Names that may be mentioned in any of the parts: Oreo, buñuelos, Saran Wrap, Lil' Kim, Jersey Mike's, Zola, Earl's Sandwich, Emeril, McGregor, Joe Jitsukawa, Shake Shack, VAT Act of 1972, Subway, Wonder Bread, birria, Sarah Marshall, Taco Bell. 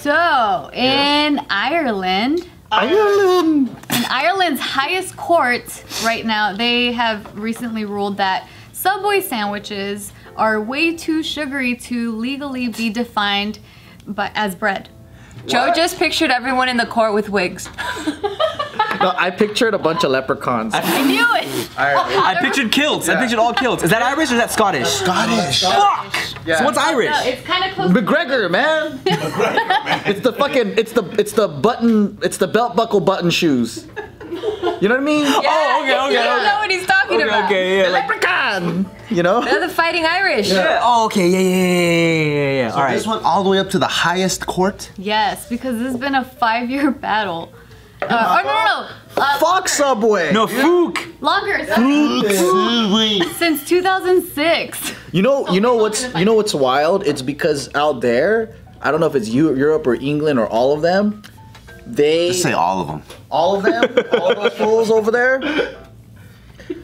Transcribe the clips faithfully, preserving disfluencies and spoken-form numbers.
So, in yeah. Ireland, Ireland. In Ireland's highest court right now, they have recently ruled that Subway sandwiches are way too sugary to legally be defined by, as bread. What? Joe just pictured everyone in the court with wigs. No, I pictured a bunch of leprechauns. I knew it! I, I pictured kilts. Yeah. I pictured all kilts. Is that Irish or is that Scottish? Scottish! Fuck! Yeah. So what's Irish? No, it's kind of close. McGregor, man! McGregor, man! It's the fucking, it's the, it's the button, it's the belt buckle button shoes. You know what I mean? Yeah, oh, okay, okay. You don't know what he's talking okay, about. Okay, yeah. The like, leprechaun! You know? They're the fighting Irish. Yeah. yeah. Oh, okay, yeah, yeah, yeah, yeah, yeah. So all right. This went all the way up to the highest court? Yes, because this has been a five-year battle. Uh, oh no no! no. Uh, Fuck Subway! No, Fook! Longer. Subway. Since two thousand six. You know, you know what's you know what's wild? It's because out there, I don't know if it's Europe or England or all of them, they just say all of them. All of them, all those fools over there.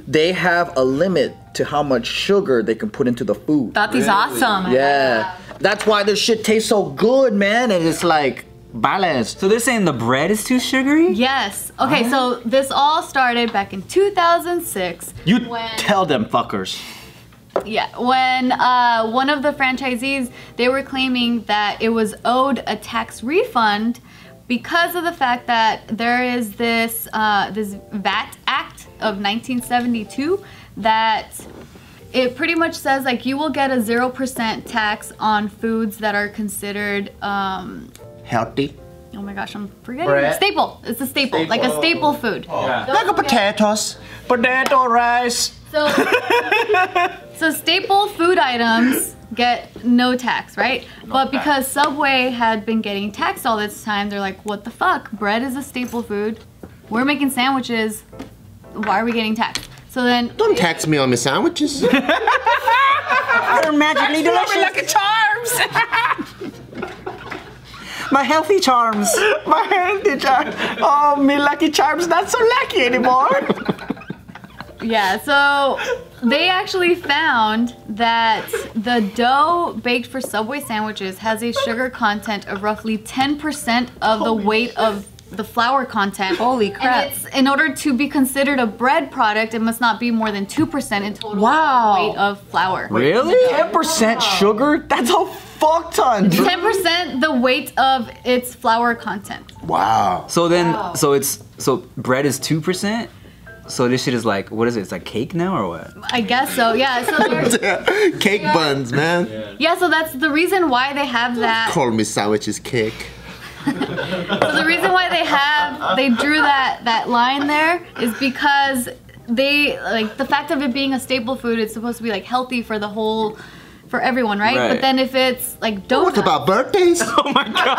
They have a limit to how much sugar they can put into the food. That is awesome. Yeah, that's why this shit tastes so good, man. And it's like. Balanced. So they're saying the bread is too sugary? Yes. Okay, huh? So this all started back in two thousand six. You when, tell them fuckers. Yeah, when uh, one of the franchisees, they were claiming that it was owed a tax refund because of the fact that there is this, uh, this V A T Act of nineteen seventy-two that it pretty much says like you will get a zero percent tax on foods that are considered um, healthy. Oh my gosh, I'm forgetting. Bread. Staple. It's a staple. staple. Like a staple food. Oh. Yeah. Like a potatoes. Potato rice. So, so staple food items get no tax, right? No but tax. Because Subway had been getting taxed all this time, they're like, what the fuck? Bread is a staple food. We're making sandwiches. Why are we getting taxed? So then. Don't tax me on my sandwiches. They're magically delicious. Like a charms. My healthy charms. My healthy charms. Oh, me lucky charms, not so lucky anymore. Yeah, so they actually found that the dough baked for Subway sandwiches has a sugar content of roughly ten percent of the weight of the flour content. Holy crap. And it's, in order to be considered a bread product, it must not be more than two percent in total wow. weight of flour. Really? ten percent wow. sugar? That's a fuck ton. ten percent the weight of its flour content. Wow. So then, wow. so it's, so bread is two percent? So this shit is like, what is it? It's like cake now or what? I guess so, yeah. So cake yeah. buns, man. Yeah. yeah, so that's the reason why they have that. Call me sandwiches cake. So the reason why they have, they drew that, that line there is because they, like the fact of it being a staple food, it's supposed to be like healthy for the whole, for everyone, right? right. But then if it's like donuts. What about birthdays? Oh my God.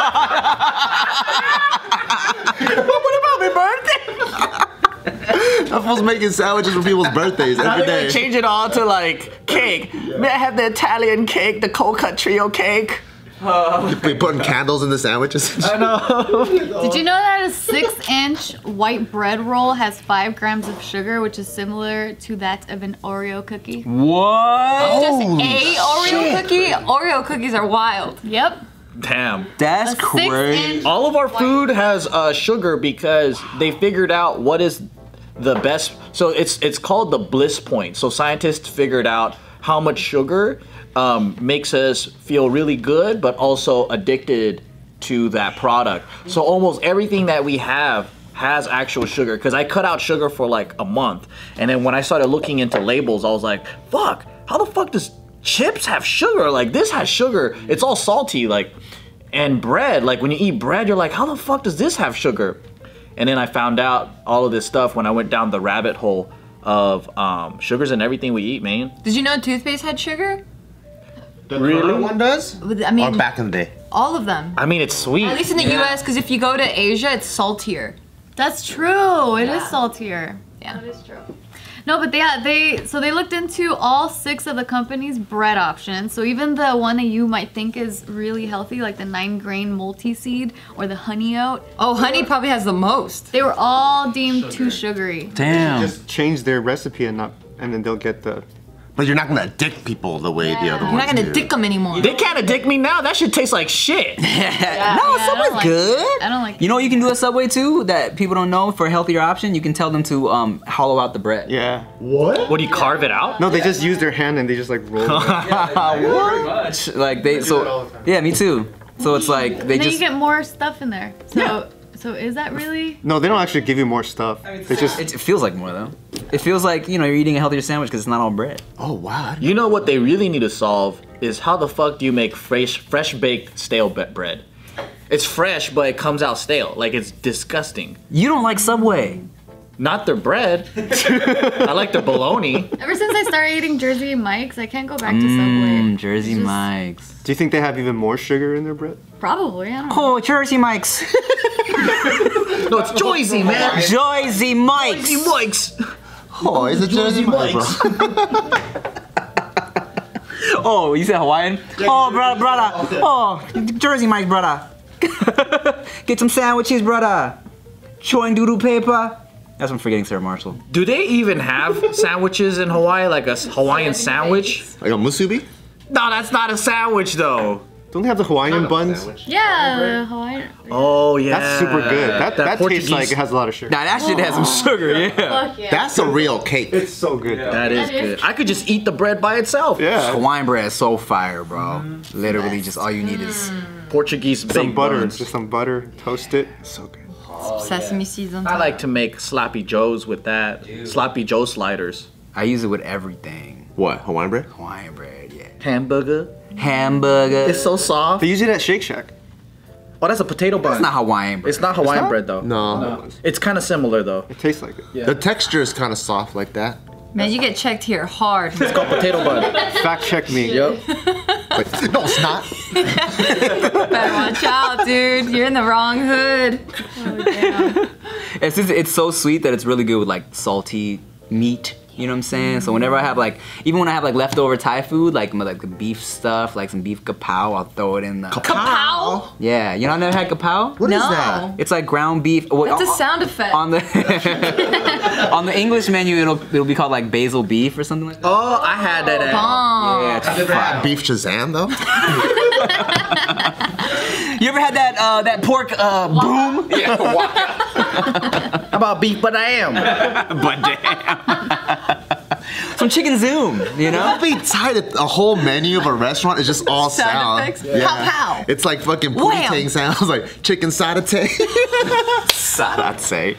What about my birthday? I'm supposed to making sandwiches for people's birthdays every day. They change it all to like cake. Yeah. May I have the Italian cake, the cold cut trio cake? Oh, we putting candles in the sandwiches. I know. Did you know that a six-inch white bread roll has five grams of sugar, which is similar to that of an Oreo cookie? What? It's just Holy a Oreo shit. cookie. Oreo cookies are wild. Yep. Damn. That's crazy. All of our food has uh, sugar because they figured out what is the best. So it's it's called the bliss point. So scientists figured out how much sugar um, makes us feel really good, but also addicted to that product. So almost everything that we have has actual sugar, because I cut out sugar for like a month. And then when I started looking into labels, I was like, fuck, how the fuck does chips have sugar? Like this has sugar, it's all salty. Like, and bread, like when you eat bread, you're like, how the fuck does this have sugar? And then I found out all of this stuff when I went down the rabbit hole of um, sugars and everything we eat, man. Did you know toothpaste had sugar? The really? One does? I mean, or back in the day? All of them. I mean, it's sweet. At least in the yeah. U S, because if you go to Asia, it's saltier. That's true. It yeah. is saltier. Yeah. That is true. No, but yeah, they, so they looked into all six of the company's bread options. So even the one that you might think is really healthy, like the nine grain multi-seed or the honey oat. Oh, honey probably has the most. They were all deemed sugar. too sugary. Damn. Just change their recipe and not, and then they'll get the But you're not gonna dick people the way yeah. the other you're ones You're not gonna do. dick them anymore. They kinda dick me now. That shit tastes like shit. yeah. No, yeah, Subway's I like good. It. I don't like. You know what you can do at Subway too that people don't know for a healthier option? You can tell them to um, hollow out the bread. Yeah. What? What do you yeah. carve it out? No, they yeah. just use their hand and they just like roll it. yeah, what? Pretty much. Like they. I do so. That all the time. Yeah, me too. So it's like they and just. Then you get more stuff in there. So. Yeah. So is that really? No, they don't actually give you more stuff. I mean, it's just it feels like more though. It feels like, you know, you're eating a healthier sandwich because it's not all bread. Oh wow. You know what they really need to solve is how the fuck do you make fresh, fresh baked stale bread? It's fresh, but it comes out stale. Like it's disgusting. You don't like Subway. Not their bread. I like the bologna. Ever since I started eating Jersey Mike's, I can't go back mm, to Subway. Jersey just... Mike's. Do you think they have even more sugar in their bread? Probably, I don't know. Oh, Jersey Mike's. No, it's Jersey, man. Jersey Mike's. Jersey Mike's. Oh, is it Jersey Mike's? Oh, you said Hawaiian? Oh, brother, brother. Oh, Jersey Mike's, brother. Get some sandwiches, brother. Chewing doodoo paper. That's what I'm forgetting, Sarah Marshall. Do they even have sandwiches in Hawaii, like a Hawaiian sandwich? Like a musubi? No, that's not a sandwich, though. Don't they have the Hawaiian buns? Yeah, the Hawaiian. Oh, yeah. That's super good. That, that, that tastes Portuguese. Like it has a lot of sugar. Nah, that shit has some sugar, yeah. yeah. That's a real cake. It's so good. Yeah. That is that good. Is I could just eat the bread by itself. Yeah. Hawaiian bread is so fire, bro. Mm. Literally, just all you need is Portuguese baked some butter, buns. Just some butter, toast it. It's so good. Oh, sesame yeah. season. I like to make sloppy joes with that. Dude. Sloppy joe sliders. I use it with everything. What? Hawaiian bread? Hawaiian bread, yeah. Hamburger. Hamburger. It's so soft. They use it at Shake Shack. Oh, that's a potato bun. It's not Hawaiian bread. It's not Hawaiian it's not? bread though. No. no. It's kind of similar though. It tastes like it. Yeah. The texture is kind of soft like that. Man, you get checked here hard. It's called potato bun. Fact check me. Yep. Like, no, it's not. Better watch out, dude. You're in the wrong hood. Oh, yeah. It's just, it's so sweet that it's really good with like salty meat. You know what I'm saying? Mm-hmm. So whenever I have like, even when I have like leftover Thai food, like my, like the beef stuff, like some beef kapow, I'll throw it in the kapow. Yeah, you know I never had kapow. What no. is that? It's like ground beef. Well, that's a sound effect. On the on the English menu, it'll it'll be called like basil beef or something like that. Oh, I had that. At, oh, yeah, it's I never had beef Shazam though. You ever had that uh, that pork uh, boom? Yeah. How about beef? But I am. But damn. Some chicken zoom, you know? I'll be tired of a whole menu of a restaurant is just all sound. Effects. Yeah. Yeah. Pow, pow. It's like fucking pooting sounds, like chicken sadate. Sadate.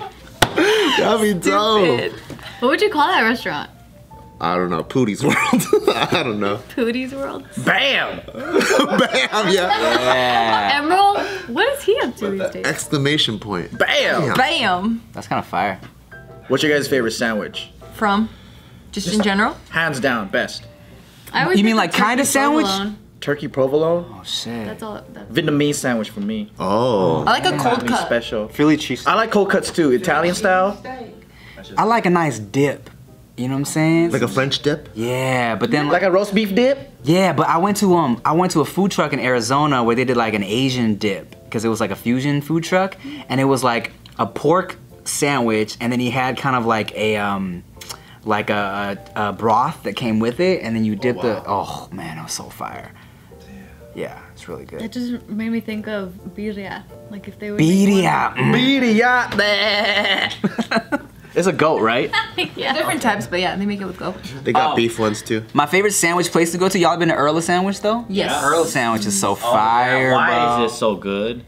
That'd be dope. What would you call that restaurant? I don't know, Pootie's World. I don't know. Pootie's World? Bam! Bam, yeah. yeah. Emeril, what is he up to these days? Exclamation point. Bam! Bam! Bam. That's kind of fire. What's your guys' favorite sandwich? From? Just, Just in general? Hands down, best. I would you mean like kind of sandwich? Provolone. Turkey provolone? Oh shit. That's all. That's Vietnamese sandwich for me. Oh. I like a cold cut. Special. Philly cheese. I like cold cuts too, Italian style. I like a nice dip. You know what I'm saying? Like a French dip? Yeah, but then like, like a roast beef dip? Yeah, but I went to um I went to a food truck in Arizona where they did like an Asian dip because it was like a fusion food truck and it was like a pork sandwich and then he had kind of like a um like a, a, a broth that came with it, and then you dip oh, wow. the, oh man, it was so fire. Damn. Yeah, it's really good. That just made me think of birria. Like if they were- Birria! Birria! Mm. It's a goat, right? Yeah, different types, but yeah, they make it with goat. They got oh. beef ones too. My favorite sandwich place to go to, y'all been to Earl's Sandwich though? Yes. yes. Earl's Sandwich is so oh, fire, man. Why bro. is it so good?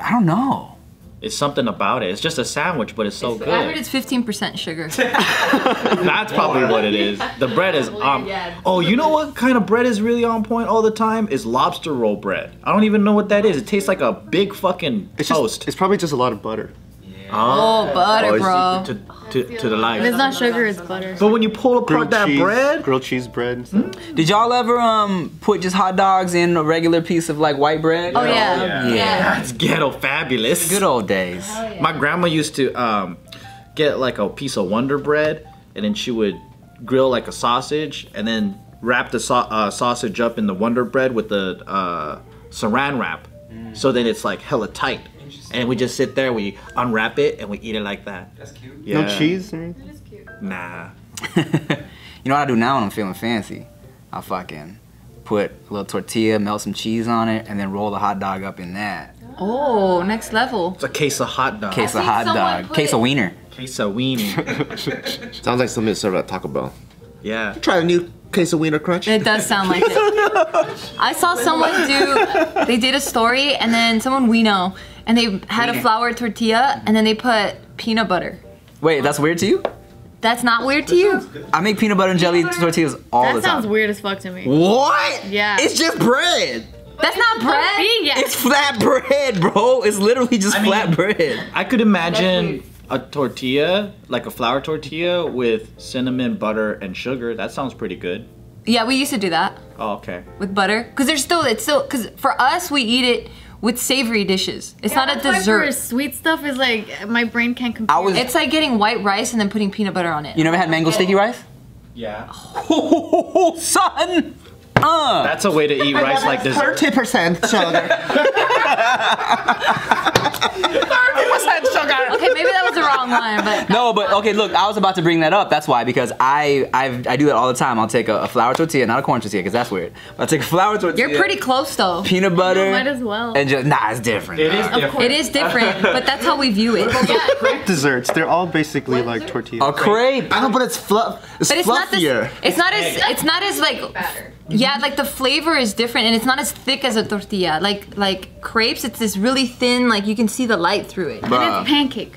I don't know. It's something about it. It's just a sandwich, but it's so it's, good. I heard it's fifteen percent sugar. That's probably what it is. The bread is on. Um, yeah, oh, you know what kind of bread is really on point all the time? Is lobster roll bread. I don't even know what that is. It tastes like a big fucking it's toast. Just, it's probably just a lot of butter. Yeah. Oh, butter, oh, bro. To, to, to the life. If it's not sugar, it's butter. But when you pull apart grilled that cheese, bread, grilled cheese bread. Mm-hmm. Did y'all ever um put just hot dogs in a regular piece of like white bread? Oh yeah, yeah. yeah. yeah. That's ghetto fabulous. Good old days. Oh, yeah. My grandma used to um get like a piece of Wonder Bread, and then she would grill like a sausage, and then wrap the so uh, sausage up in the Wonder Bread with the uh, Saran wrap, mm. so then it's like hella tight. And we just sit there, we unwrap it, and we eat it like that. That's cute. Yeah. No cheese or anything? That is cute. Nah. You know what I do now when I'm feeling fancy? I fucking put a little tortilla, melt some cheese on it, and then roll the hot dog up in that. Oh, next level. It's a queso hot dog. Queso hot dog. Queso wiener. Queso wiener. Sounds like something served at Taco Bell. Yeah. You try a new queso wiener crunch? It does sound like it. I saw someone do, they did a story, and then someone we know, and they had a flour tortilla, and then they put peanut butter. Wait, that's weird to you? That's not weird to you? I make peanut butter and jelly tortillas all the time. That sounds weird as fuck to me. What? Yeah. It's just bread. That's not bread. It's flat bread, bro. It's literally just I mean, flat bread. I could imagine a tortilla, like a flour tortilla with cinnamon, butter, and sugar. That sounds pretty good. Yeah, we used to do that. Oh, okay. With butter, because there's still it's still because for us we eat it with savory dishes. It's yeah, not a dessert. For sweet stuff is like my brain can't compare. I was, it's like getting white rice and then putting peanut butter on it. You never had mango sticky rice? Yeah. Oh, son. Uh, That's a way to eat rice like dessert. thirty percent sugar. thirty percent sugar. Okay, maybe that was the wrong line, but no, but okay, look, I was about to bring that up. That's why, because I I've, I do that all the time. I'll take a, a flour tortilla, not a corn tortilla, because that's weird. But I take a flour tortilla. You're pretty close though. Peanut butter. You might as well. And just nah, it's different. It is different. It is different, but that's how we view it. Yeah. Crepe desserts. They're all basically what like dessert? tortillas. A crepe. I know, but it's fluff. It's, but it's fluffier. Not this, it's not as. It's not as like. Batter. Yeah, like the flavor is different and it's not as thick as a tortilla. Like like crepes, it's this really thin, like you can see the light through it. Bruh. And it's pancake.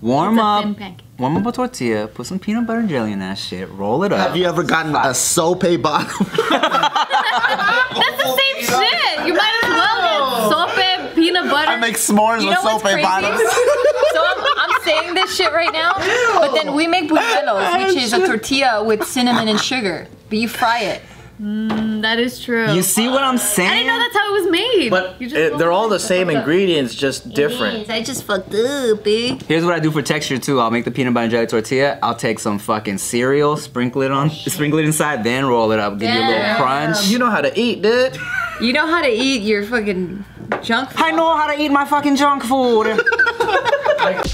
Warm it's up, thin pancake. warm up a tortilla, put some peanut butter and jelly in that shit, roll it up. Have you ever gotten a sope bottom? That's the same shit. You might as well get sope, peanut butter. I make s'mores you know with sope bottoms. So I'm, I'm saying this shit right now, but then we make buñuelos, which is a tortilla with cinnamon and sugar, but you fry it. Mm, that is true. You see what I'm saying? I didn't know that's how it was made. But you just it, they're all the same ingredients, just different. Is, I just fucked up, big. Here's what I do for texture too. I'll make the peanut butter and jelly tortilla. I'll take some fucking cereal, sprinkle it on, sprinkle it inside, then roll it up, give you a little crunch. You know how to eat, dude. You know how to eat your fucking junk food. I know how to eat my fucking junk food. like